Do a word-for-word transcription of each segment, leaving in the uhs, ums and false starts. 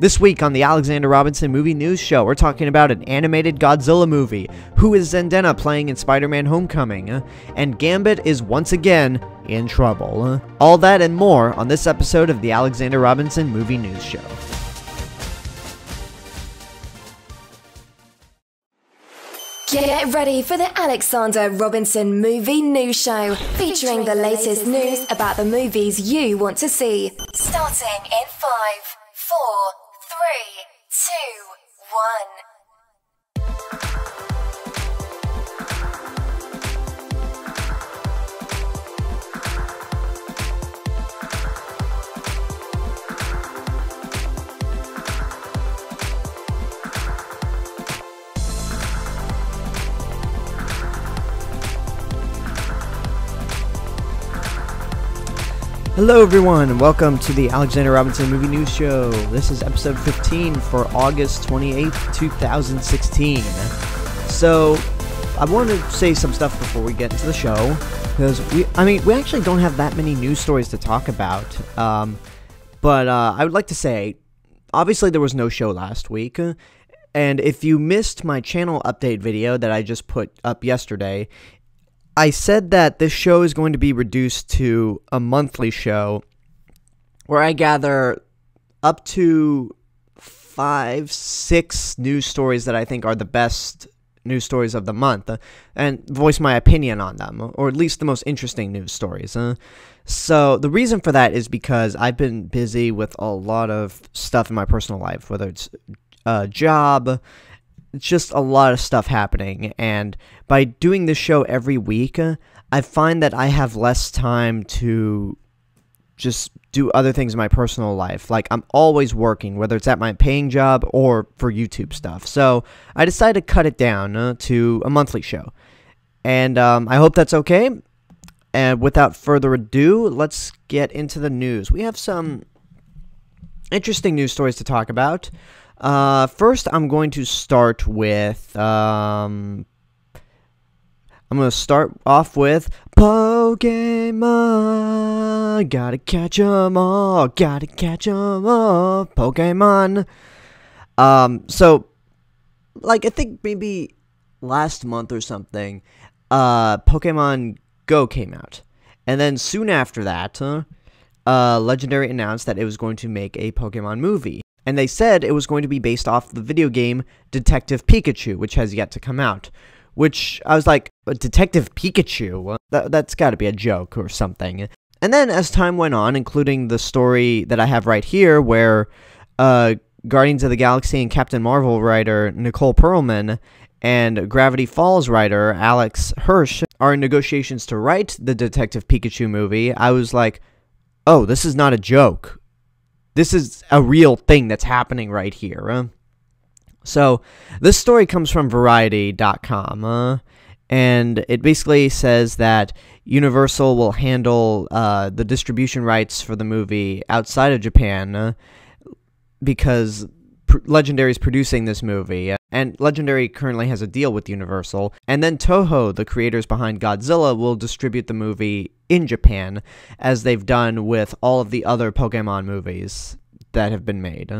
This week on the Alexander Robinson Movie News Show, we're talking about an animated Godzilla movie, who is Zendaya playing in Spider-Man: Homecoming, uh, and Gambit is once again in trouble. Uh, all that and more on this episode of the Alexander Robinson Movie News Show. Get ready for the Alexander Robinson Movie News Show, featuring the latest news about the movies you want to see, starting in five, four, three, two, one. Hello everyone, and welcome to the Alexander Robinson Movie News Show. This is episode fifteen for August twenty-eighth, two thousand sixteen. So, I want to say some stuff before we get into the show, because we, I mean, we actually don't have that many news stories to talk about, um, but uh, I would like to say, obviously there was no show last week, and if you missed my channel update video that I just put up yesterday, I said that this show is going to be reduced to a monthly show where I gather up to five, six news stories that I think are the best news stories of the month and voice my opinion on them, or at least the most interesting news stories. Uh, so the reason for that is because I've been busy with a lot of stuff in my personal life, whether it's a job, just a lot of stuff happening, and by doing this show every week, uh, I find that I have less time to just do other things in my personal life. Like, I'm always working, whether it's at my paying job or for YouTube stuff. So I decided to cut it down uh, to a monthly show, and um, I hope that's okay. And without further ado, let's get into the news. We have some interesting news stories to talk about. Uh, first, I'm going to start with, um, I'm going to start off with Pokemon, gotta catch 'em all, gotta catch 'em all, Pokemon. Um, so, like, I think maybe last month or something, uh, Pokemon Go came out, and then soon after that, uh, uh, Legendary announced that it was going to make a Pokemon movie. And they said it was going to be based off the video game Detective Pikachu, which has yet to come out. Which, I was like, Detective Pikachu? That, that's gotta be a joke or something. And then, as time went on, including the story that I have right here, where uh, Guardians of the Galaxy and Captain Marvel writer Nicole Perlman and Gravity Falls writer Alex Hirsch are in negotiations to write the Detective Pikachu movie, I was like, oh, this is not a joke. This is a real thing that's happening right here. Uh, so, this story comes from Variety dot com, uh, and it basically says that Universal will handle uh, the distribution rights for the movie outside of Japan uh, because Legendary is producing this movie, and Legendary currently has a deal with Universal, and then Toho, the creators behind Godzilla, will distribute the movie in Japan, as they've done with all of the other Pokemon movies that have been made.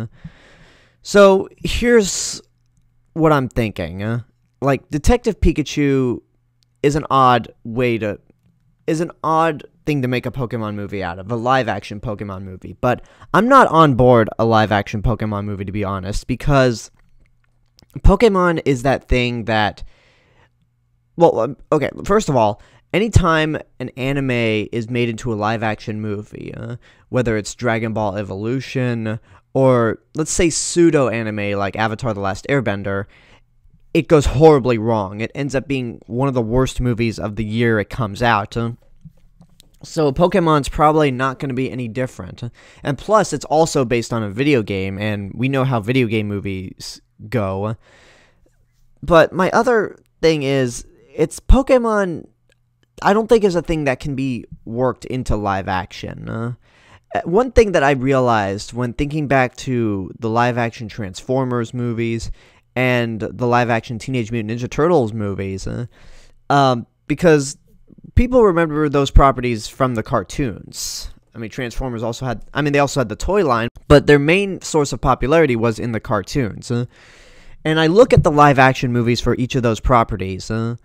So, here's what I'm thinking. Like, Detective Pikachu is an odd way to... is an odd thing to make a Pokemon movie out of, a live-action Pokemon movie, but I'm not on board a live-action Pokemon movie, to be honest, because Pokemon is that thing that, well, okay, first of all, anytime an anime is made into a live-action movie, uh, whether it's Dragon Ball Evolution, or let's say pseudo-anime like Avatar: The Last Airbender, it goes horribly wrong. It ends up being one of the worst movies of the year it comes out. Uh, So Pokemon's probably not going to be any different. And plus, it's also based on a video game, and we know how video game movies go. But my other thing is, it's Pokemon, I don't think is a thing that can be worked into live action. Uh, one thing that I realized when thinking back to the live action Transformers movies and the live action Teenage Mutant Ninja Turtles movies, uh, um, because people remember those properties from the cartoons. I mean, Transformers also had, I mean, they also had the toy line, but their main source of popularity was in the cartoons. Uh, and I look at the live-action movies for each of those properties, uh,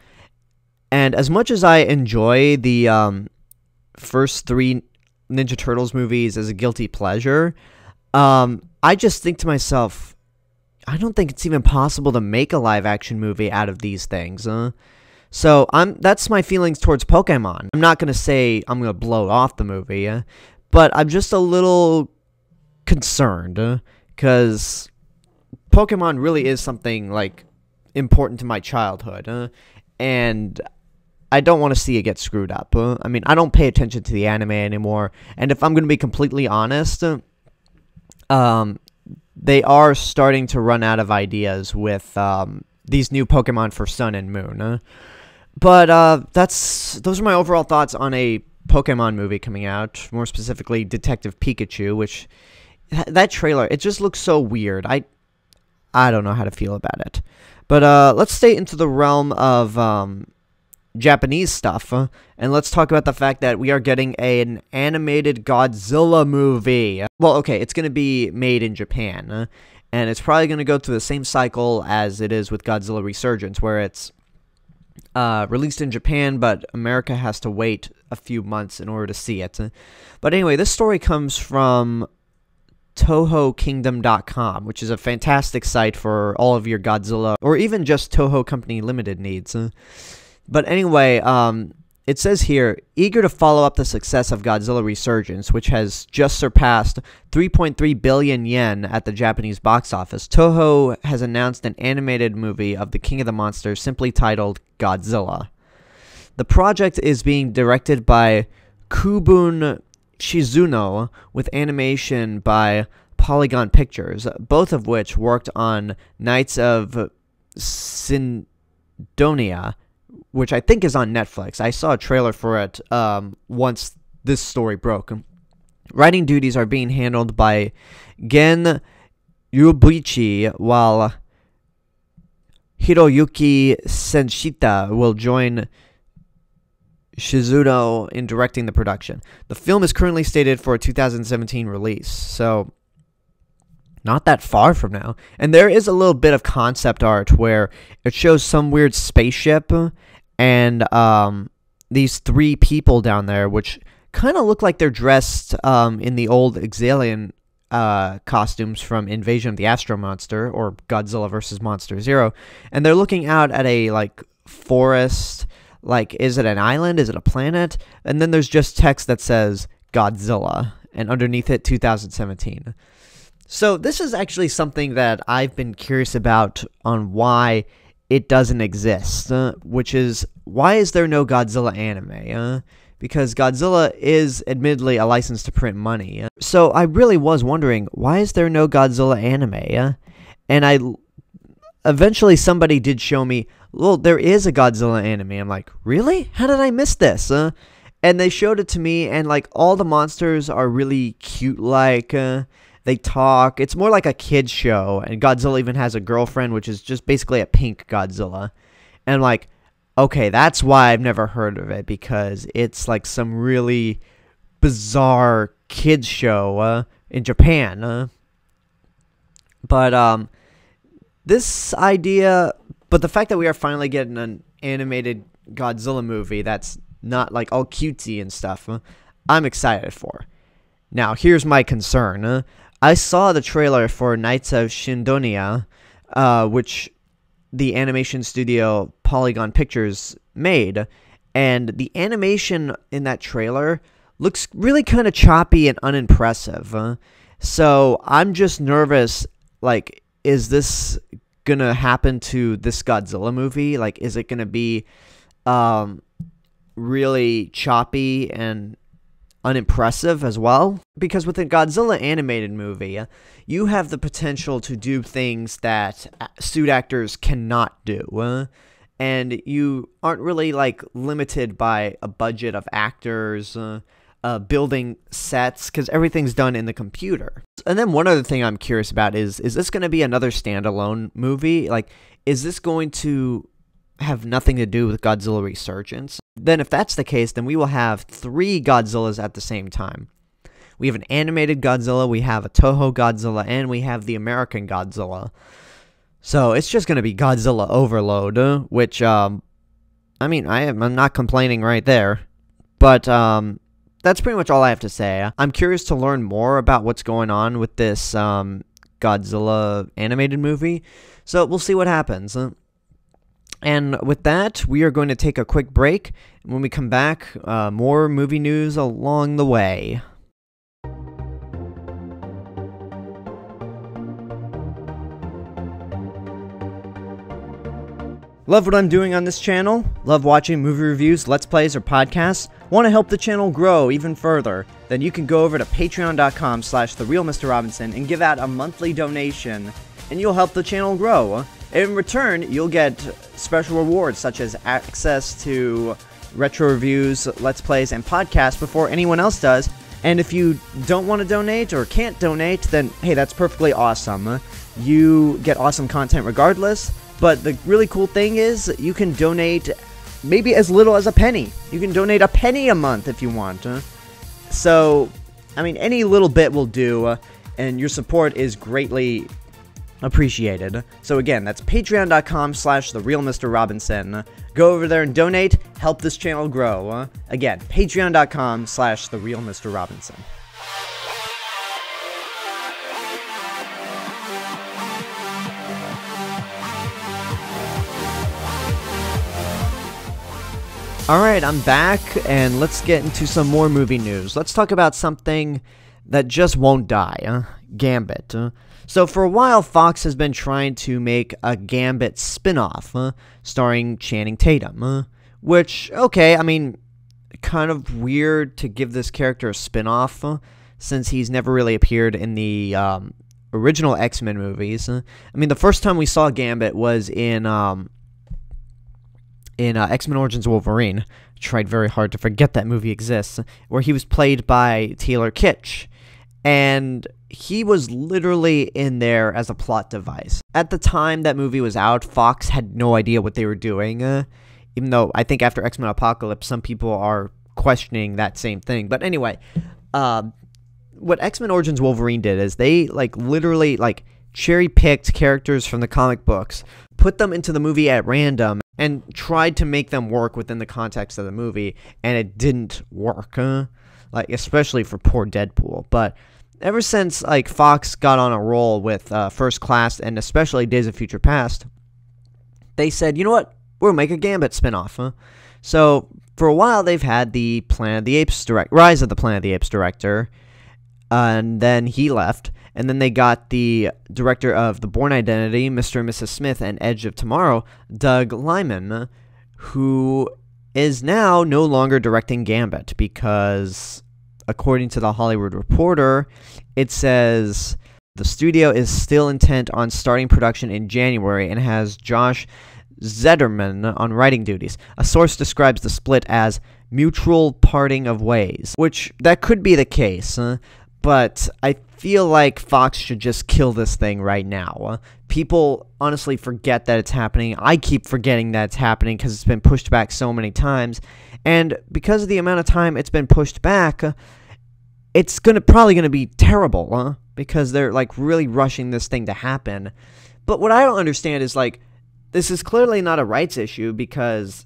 and as much as I enjoy the um, first three Ninja Turtles movies as a guilty pleasure, um, I just think to myself, I don't think it's even possible to make a live-action movie out of these things, huh? So I'm, that's my feelings towards Pokemon. I'm not going to say I'm going to blow off the movie, uh, but I'm just a little concerned because uh, Pokemon really is something like important to my childhood, uh, and I don't want to see it get screwed up. Uh, I mean, I don't pay attention to the anime anymore, and if I'm going to be completely honest, uh, um, they are starting to run out of ideas with um, these new Pokemon for Sun and Moon. Uh, But uh, that's those are my overall thoughts on a Pokemon movie coming out, more specifically Detective Pikachu, which that trailer, it just looks so weird. I I don't know how to feel about it. But uh, let's stay into the realm of um, Japanese stuff, uh, and let's talk about the fact that we are getting a, an animated Godzilla movie. Well, okay, it's going to be made in Japan, uh, and it's probably going to go through the same cycle as it is with Godzilla Resurgence, where it's Uh, released in Japan, but America has to wait a few months in order to see it. But anyway, this story comes from Toho Kingdom dot com, which is a fantastic site for all of your Godzilla, or even just Toho Company Limited needs. But anyway, um, it says here, eager to follow up the success of Godzilla Resurgence, which has just surpassed three point three billion yen at the Japanese box office, Toho has announced an animated movie of the King of the Monsters simply titled Godzilla. The project is being directed by Kubun Shizuno with animation by Polygon Pictures, both of which worked on Knights of Sidonia, which I think is on Netflix. I saw a trailer for it um, once this story broke. Writing duties are being handled by Gen Yubichi, while Hiroyuki Senshita will join Shizuno in directing the production. The film is currently stated for a two thousand seventeen release, so not that far from now. And there is a little bit of concept art where it shows some weird spaceship and um, these three people down there, which kind of look like they're dressed um, in the old Exalian Uh, costumes from Invasion of the Astro Monster or Godzilla versus Monster Zero, and they're looking out at a like forest. Like, is it an island? Is it a planet? And then there's just text that says Godzilla, and underneath it, two thousand seventeen. So this is actually something that I've been curious about on why it doesn't exist, uh, which is why is there no Godzilla anime? Uh, because Godzilla is admittedly a license to print money. So I really was wondering, why is there no Godzilla anime? And I, eventually somebody did show me, well, there is a Godzilla anime. I'm like, really? How did I miss this? Uh, and they showed it to me, and like all the monsters are really cute, like uh, they talk. It's more like a kid's show, and Godzilla even has a girlfriend, which is just basically a pink Godzilla. And I'm like, okay, that's why I've never heard of it, because it's like some really bizarre kids show uh, in Japan. Uh. But um, this idea, but the fact that we are finally getting an animated Godzilla movie that's not like all cutesy and stuff, uh, I'm excited for. Now, here's my concern. Uh, I saw the trailer for Knights of Sidonia, uh, which the animation studio Polygon Pictures made, and the animation in that trailer looks really kind of choppy and unimpressive. Uh, so I'm just nervous, like, is this gonna happen to this Godzilla movie? Like, is it gonna be um, really choppy and unimpressive as well? Because with a Godzilla animated movie, you have the potential to do things that suit actors cannot do, uh, and you aren't really like limited by a budget of actors, uh, uh, building sets, because everything's done in the computer. And then one other thing I'm curious about is, is this going to be another standalone movie? Like, is this going to have nothing to do with Godzilla Resurgence? Then if that's the case, then we will have three Godzillas at the same time. We have an animated Godzilla, we have a Toho Godzilla, and we have the American Godzilla. So it's just going to be Godzilla overload, which, um, I mean, I am, I'm not complaining right there. But um, that's pretty much all I have to say. I'm curious to learn more about what's going on with this um, Godzilla animated movie. So we'll see what happens. And with that, we are going to take a quick break. When we come back, uh, more movie news along the way. Love what I'm doing on this channel? Love watching movie reviews, Let's Plays, or podcasts? Want to help the channel grow even further? Then you can go over to patreon.com slash therealmrrobinson and give out a monthly donation, and you'll help the channel grow. In return, you'll get special rewards such as access to retro reviews, Let's Plays, and podcasts before anyone else does. And if you don't want to donate or can't donate, then hey, that's perfectly awesome. You get awesome content regardless. But the really cool thing is you can donate maybe as little as a penny. You can donate a penny a month if you want. So, I mean, any little bit will do, and your support is greatly appreciated. So again, that's patreon.com slash therealmrrobinson. Go over there and donate, help this channel grow. Again, patreon.com slash therealmrrobinson. Alright, I'm back, and let's get into some more movie news. Let's talk about something that just won't die, uh, Gambit. Uh, so for a while, Fox has been trying to make a Gambit spinoff, uh, starring Channing Tatum. Uh, which, okay, I mean, kind of weird to give this character a spinoff, uh, since he's never really appeared in the um, original X-Men movies. Uh, I mean, the first time we saw Gambit was in... Um, in uh, X-Men Origins Wolverine. I tried very hard to forget that movie exists, where he was played by Taylor Kitsch, and he was literally in there as a plot device. At the time that movie was out, Fox had no idea what they were doing, uh, even though I think after X-Men Apocalypse, some people are questioning that same thing. But anyway, uh, what X-Men Origins Wolverine did is they like literally like cherry-picked characters from the comic books, put them into the movie at random, and tried to make them work within the context of the movie, and it didn't work, huh? Like, especially for poor Deadpool. But ever since, like, Fox got on a roll with uh, First Class, and especially Days of Future Past, they said, you know what, we'll make a Gambit spinoff, huh? So, for a while, they've had the Planet of the Apes direct- Rise of the Planet of the Apes director, and then he left, and then they got the director of The Bourne Identity, Mister and Missus Smith, and Edge of Tomorrow, Doug Lyman, who is now no longer directing Gambit because, according to The Hollywood Reporter, it says the studio is still intent on starting production in January and has Josh Zetterman on writing duties. A source describes the split as mutual parting of ways, which that could be the case, huh? But I feel like Fox should just kill this thing right now. People honestly forget that it's happening. I keep forgetting that it's happening because it's been pushed back so many times. And because of the amount of time it's been pushed back, it's gonna probably going to be terrible, huh? Because they're like really rushing this thing to happen. But what I don't understand is like, this is clearly not a rights issue, because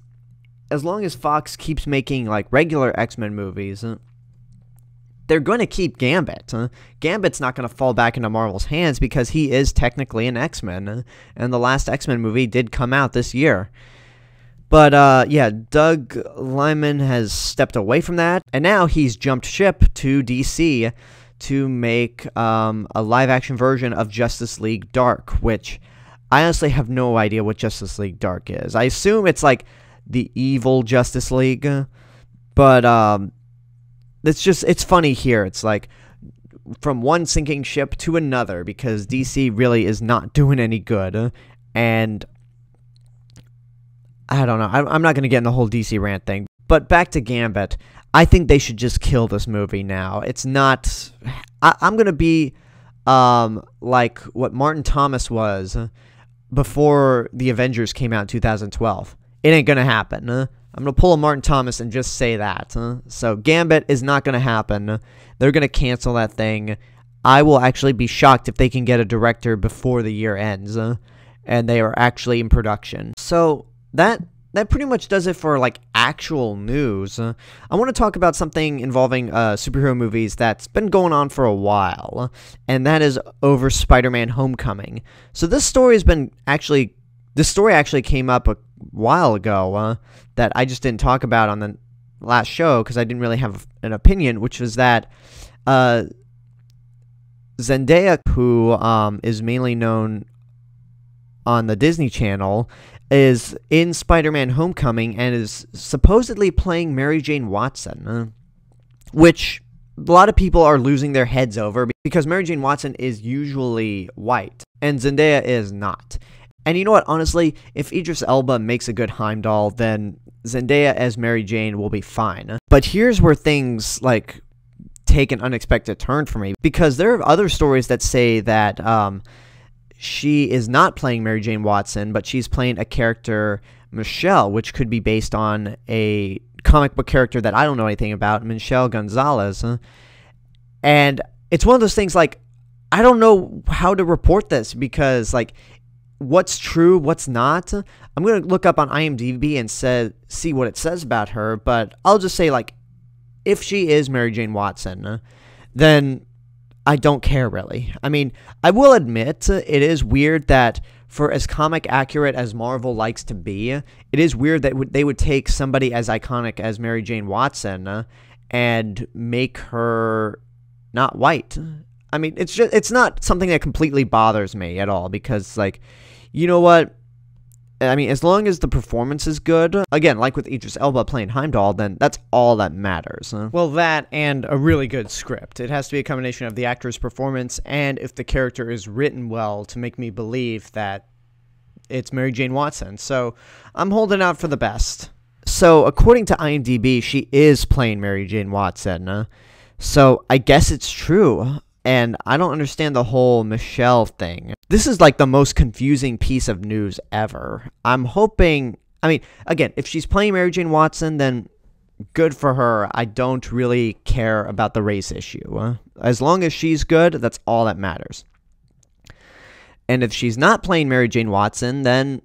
as long as Fox keeps making like regular X-Men movies, they're going to keep Gambit. Uh, Gambit's not going to fall back into Marvel's hands because he is technically an X-Men. Uh, and the last X-Men movie did come out this year. But, uh, yeah, Doug Lyman has stepped away from that. And now he's jumped ship to D C to make um, a live-action version of Justice League Dark, which I honestly have no idea what Justice League Dark is. I assume it's, like, the evil Justice League. But, um... it's just, it's funny here. It's like from one sinking ship to another because D C really is not doing any good. And I don't know. I'm not going to get in the whole D C rant thing. But back to Gambit. I think they should just kill this movie now. It's not... I, I'm going to be um, like what Martin Thomas was before the Avengers came out in two thousand twelve. It ain't going to happen. I'm going to pull a Martin Thomas and just say that. So Gambit is not going to happen. They're going to cancel that thing. I will actually be shocked if they can get a director before the year ends, uh, and they are actually in production. So that that pretty much does it for like actual news. Uh, I want to talk about something involving uh, superhero movies that's been going on for a while, and that is over Spider-Man: Homecoming. So this story has been actually this story actually came up a while ago uh, that I just didn't talk about on the last show because I didn't really have an opinion, which was that uh, Zendaya, who um, is mainly known on the Disney Channel, is in Spider-Man: Homecoming and is supposedly playing Mary Jane Watson, uh, which a lot of people are losing their heads over because Mary Jane Watson is usually white and Zendaya is not. And you know what, honestly, if Idris Elba makes a good Heimdall, then Zendaya as Mary Jane will be fine. But here's where things, like, take an unexpected turn for me, because there are other stories that say that um, she is not playing Mary Jane Watson, but she's playing a character, Michelle, which could be based on a comic book character that I don't know anything about, Michelle Gonzalez. Huh? And it's one of those things, like, I don't know how to report this, because, like, what's true, what's not. I'm going to look up on IMDb and say, see what it says about her, but I'll just say, like, if she is Mary Jane Watson, then I don't care, really. I mean, I will admit, it is weird that, for as comic accurate as Marvel likes to be, it is weird that they would take somebody as iconic as Mary Jane Watson and make her not white. I mean, it's just, it's not something that completely bothers me at all, because, like, you know what? I mean, as long as the performance is good, again, like with Idris Elba playing Heimdall, then that's all that matters. Huh? Well, that and a really good script. It has to be a combination of the actor's performance and if the character is written well to make me believe that it's Mary Jane Watson. So I'm holding out for the best. So according to IMDb, she is playing Mary Jane Watson. Huh? So I guess it's true. And I don't understand the whole Michelle thing. This is like the most confusing piece of news ever. I'm hoping, I mean, again, if she's playing Mary Jane Watson, then good for her. I don't really care about the race issue. As long as she's good, that's all that matters. And if she's not playing Mary Jane Watson, then,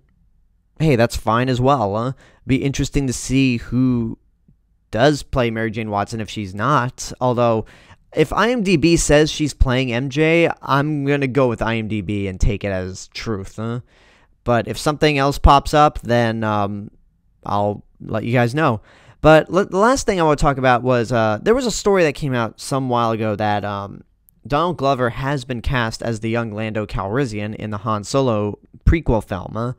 hey, that's fine as well. Huh? Be interesting to see who does play Mary Jane Watson if she's not, although if IMDb says she's playing M J, I'm going to go with IMDb and take it as truth. Huh? But if something else pops up, then um, I'll let you guys know. But the last thing I want to talk about was uh, there was a story that came out some while ago that um, Donald Glover has been cast as the young Lando Calrissian in the Han Solo prequel film. Huh?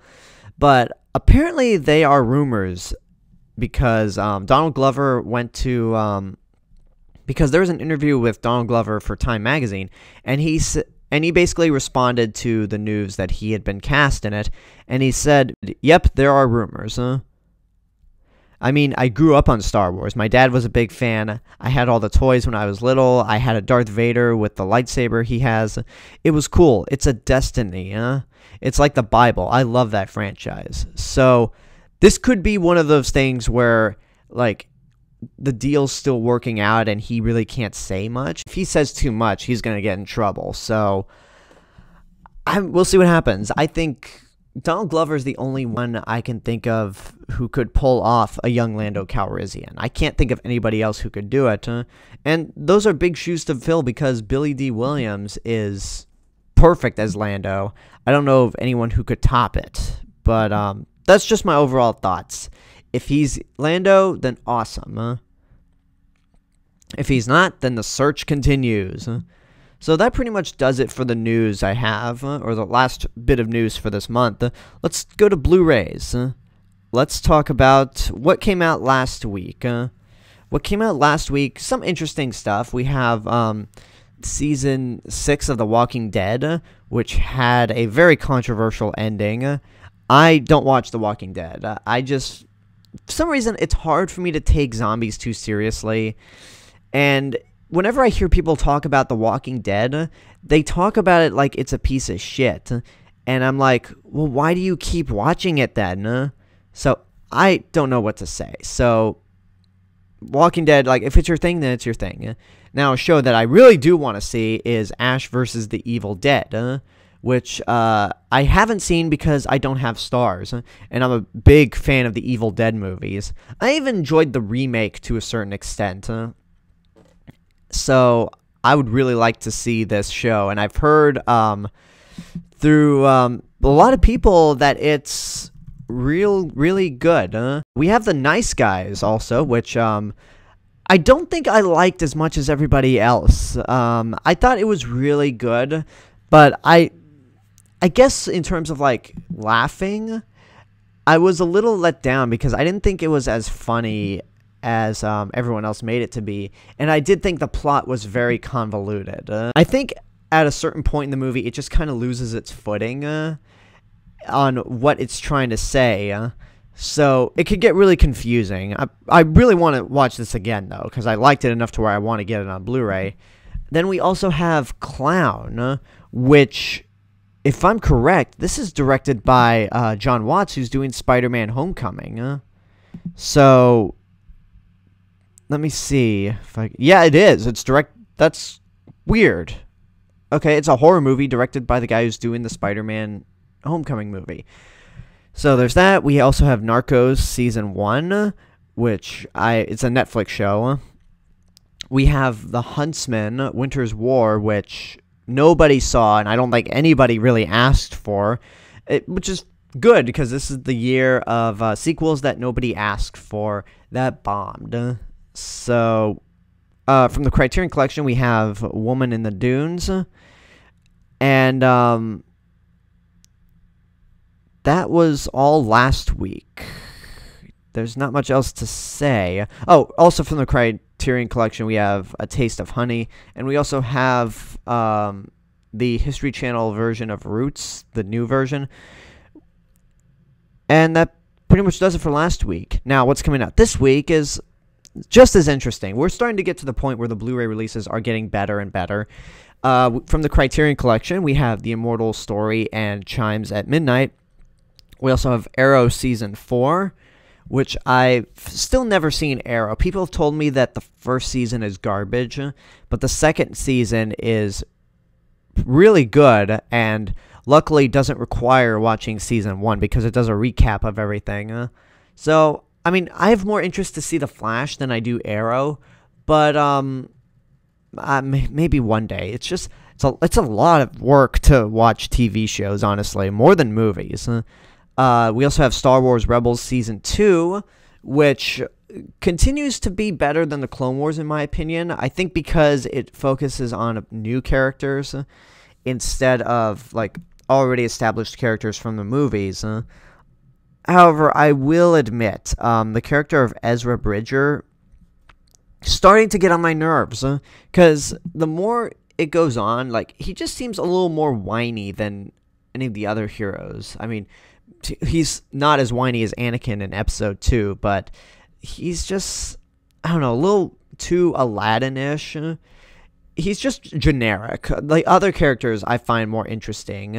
But apparently they are rumors because um, Donald Glover went to... Um, Because there was an interview with Donald Glover for Time Magazine, and he and he basically responded to the news that he had been cast in it, and he said, "Yep, there are rumors." Huh? I mean, I grew up on Star Wars. My dad was a big fan. I had all the toys when I was little. I had a Darth Vader with the lightsaber he has. It was cool. It's a destiny. Huh? It's like the Bible. I love that franchise. So this could be one of those things where, like, the deal's still working out and he really can't say much. If he says too much, he's going to get in trouble. So I, we'll see what happens. I think Donald Glover is the only one I can think of who could pull off a young Lando Calrissian. I can't think of anybody else who could do it. Huh? And those are big shoes to fill because Billy D. Williams is perfect as Lando. I don't know of anyone who could top it. But um, that's just my overall thoughts. If he's Lando, then awesome. Huh? If he's not, then the search continues. Huh? So that pretty much does it for the news I have, huh? Or the last bit of news for this month. Let's go to Blu-rays. Huh? Let's talk about what came out last week. Huh? What came out last week, some interesting stuff. We have um, Season six of The Walking Dead, which had a very controversial ending. I don't watch The Walking Dead. I just... For some reason, it's hard for me to take zombies too seriously, and whenever I hear people talk about The Walking Dead, they talk about it like it's a piece of shit, and I'm like, well, why do you keep watching it then? So I don't know what to say. So Walking Dead, like, if it's your thing, then it's your thing. Now, a show that I really do want to see is Ash versus the Evil Dead, uh, which uh, I haven't seen because I don't have stars, and I'm a big fan of the Evil Dead movies. I even enjoyed the remake to a certain extent, uh, so I would really like to see this show, and I've heard um, through um, a lot of people that it's real, really good. Uh. We have The Nice Guys also, which... Um, I don't think I liked as much as everybody else. Um, I thought it was really good, but I, I guess in terms of like laughing, I was a little let down because I didn't think it was as funny as um, everyone else made it to be, and I did think the plot was very convoluted. Uh, I think at a certain point in the movie, it just kind of loses its footing uh, on what it's trying to say. Uh, So, it could get really confusing. I, I really want to watch this again, though, because I liked it enough to where I want to get it on Blu-ray. Then we also have Clown, which, if I'm correct, this is directed by uh, John Watts, who's doing Spider-Man: Homecoming. Uh, so, let me see. If I, yeah, it is. It's direct. That's weird. Okay, it's a horror movie directed by the guy who's doing the Spider-Man: Homecoming movie. So there's that. We also have Narcos Season one, which I it's a Netflix show. We have The Huntsman, Winter's War, which nobody saw, and I don't think anybody really asked for, it, which is good, because this is the year of uh, sequels that nobody asked for that bombed. So uh, from the Criterion Collection, we have Woman in the Dunes, and... Um, That was all last week. There's not much else to say. Oh, also from the Criterion Collection, we have A Taste of Honey. And we also have um, the History Channel version of Roots, the new version. And that pretty much does it for last week. Now, what's coming out this week is just as interesting. We're starting to get to the point where the Blu-ray releases are getting better and better. Uh, from the Criterion Collection, we have The Immortal Story and Chimes at Midnight. We also have Arrow Season four, which I've still never seen Arrow. People have told me that the first season is garbage, but the second season is really good and luckily doesn't require watching Season one because it does a recap of everything. So, I mean, I have more interest to see The Flash than I do Arrow, but um, I, maybe one day. It's just it's a, it's a lot of work to watch T V shows, honestly, more than movies. Uh, we also have Star Wars Rebels Season two, which continues to be better than the Clone Wars, in my opinion. I think because it focuses on new characters instead of, like, already established characters from the movies. However, I will admit, um, the character of Ezra Bridger starting to get on my nerves. Because the more it goes on, like, he just seems a little more whiny than any of the other heroes. I mean... He's not as whiny as Anakin in Episode two, but he's just, I don't know, a little too Aladdin-ish. He's just generic. The other characters I find more interesting.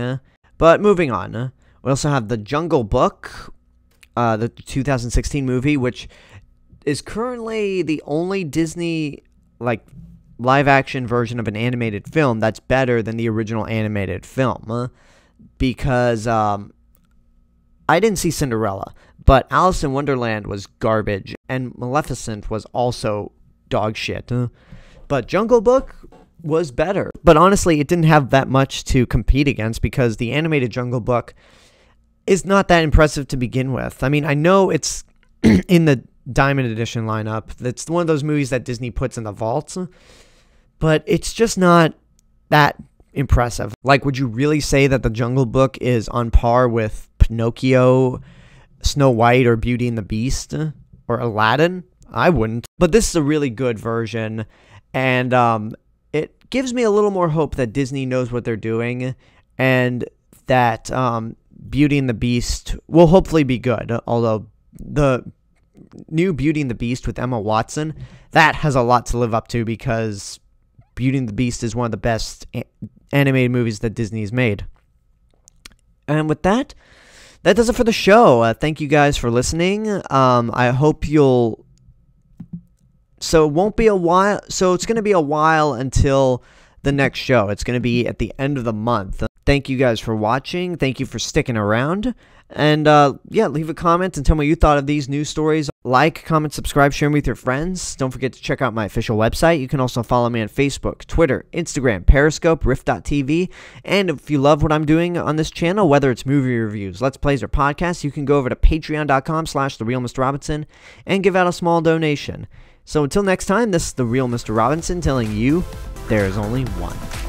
But moving on, we also have The Jungle Book, uh, the two thousand sixteen movie, which is currently the only Disney, like, live-action version of an animated film that's better than the original animated film. Because, um... I didn't see Cinderella, but Alice in Wonderland was garbage, and Maleficent was also dog shit. But Jungle Book was better. But honestly, it didn't have that much to compete against because the animated Jungle Book is not that impressive to begin with. I mean, I know it's in the Diamond Edition lineup. It's one of those movies that Disney puts in the vaults, but it's just not that impressive. Like, would you really say that the Jungle Book is on par with Pinocchio, Snow White, or Beauty and the Beast, or Aladdin? I wouldn't. But this is a really good version, and um, it gives me a little more hope that Disney knows what they're doing, and that um, Beauty and the Beast will hopefully be good, although the new Beauty and the Beast with Emma Watson, that has a lot to live up to, because Beauty and the Beast is one of the best a- animated movies that Disney's made. And with that... That does it for the show. Uh, thank you guys for listening. Um, I hope you'll So it won't be a while. So it's going to be a while until the next show. It's going to be at the end of the month. Thank you guys for watching. Thank you for sticking around. And uh, yeah, leave a comment and tell me what you thought of these news stories. Like, comment, subscribe, share them with your friends. Don't forget to check out my official website. You can also follow me on Facebook, Twitter, Instagram, Periscope, Rift dot T V. And if you love what I'm doing on this channel, whether it's movie reviews, Let's Plays, or podcasts, you can go over to patreon dot com slash the real Mister Robinson and give out a small donation. So until next time, this is The Real Mister Robinson telling you there is only one.